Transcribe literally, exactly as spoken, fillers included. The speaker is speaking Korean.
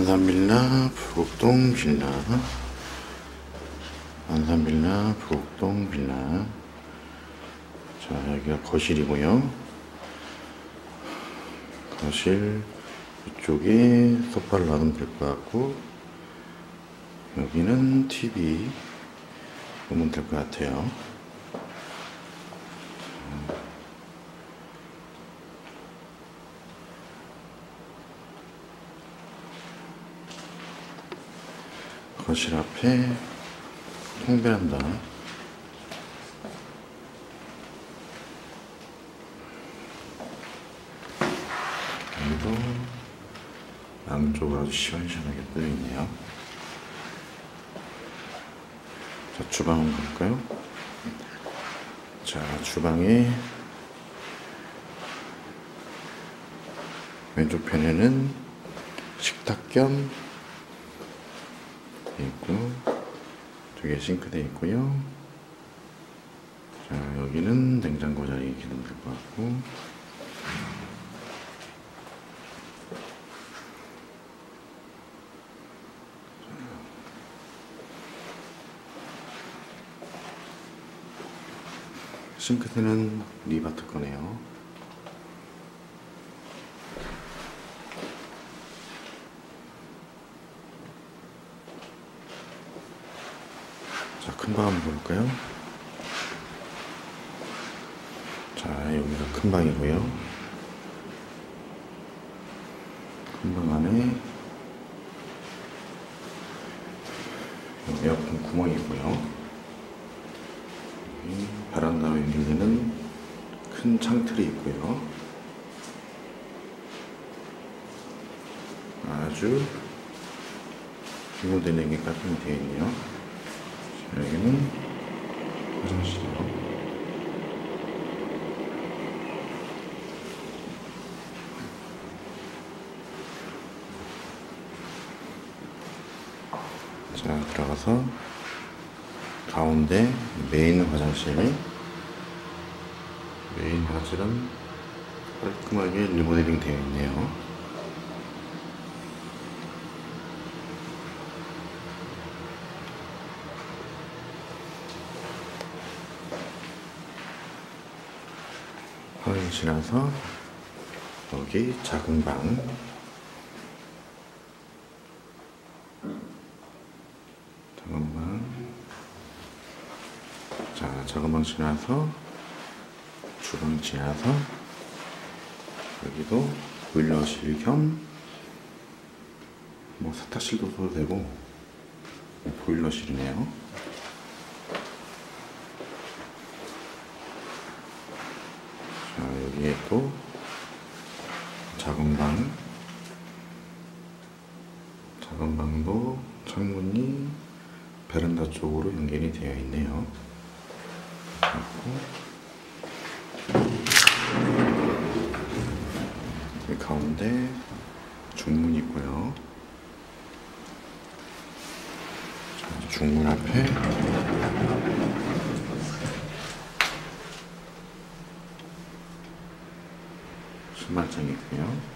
안산빌라, 부곡동 빌라, 안산빌라, 부곡동 빌라. 자, 여기가 거실이고요. 거실 이쪽에 소파를 놔두면 될 것 같고, 여기는 티비 보면 될 것 같아요. 거실 앞에 통베란다. 여기도 양쪽으로 아주 시원시원하게 뚫려있네요. 자, 주방 한번 볼까요? 자, 주방에 왼쪽편에는 식탁 겸 있고, 저게 싱크대 있고요. 자, 여기는 냉장고 자리 이렇게 되면 될 것 같고, 싱크대는 리바트 거네요. 자, 큰 방 한번 볼까요? 자, 여기가 큰 방이고요. 큰 방 안에 에어컨 구멍이고요. 여기 바람나와 연결되는 큰 창틀이 있고요. 아주 기본되는 게 깔끔히 되어 있네요. 여기는 화장실이요. 자, 들어가서 가운데 메인 화장실. 메인 화장실은 깔끔하게 리모델링 되어 있네요. 화장실 지나서 여기 작은 방. 작은 방. 자, 작은 방 지나서 주방 지나서 여기도 보일러실 겸 뭐 세탁실도 써도 되고 보일러실이네요. 자, 여기에 또 작은 방. 작은 방도 창문이 베란다 쪽으로 연결이 되어 있네요. 그리고 가운데 중문이 있고요. 자, 중문 앞에 신발장이고요.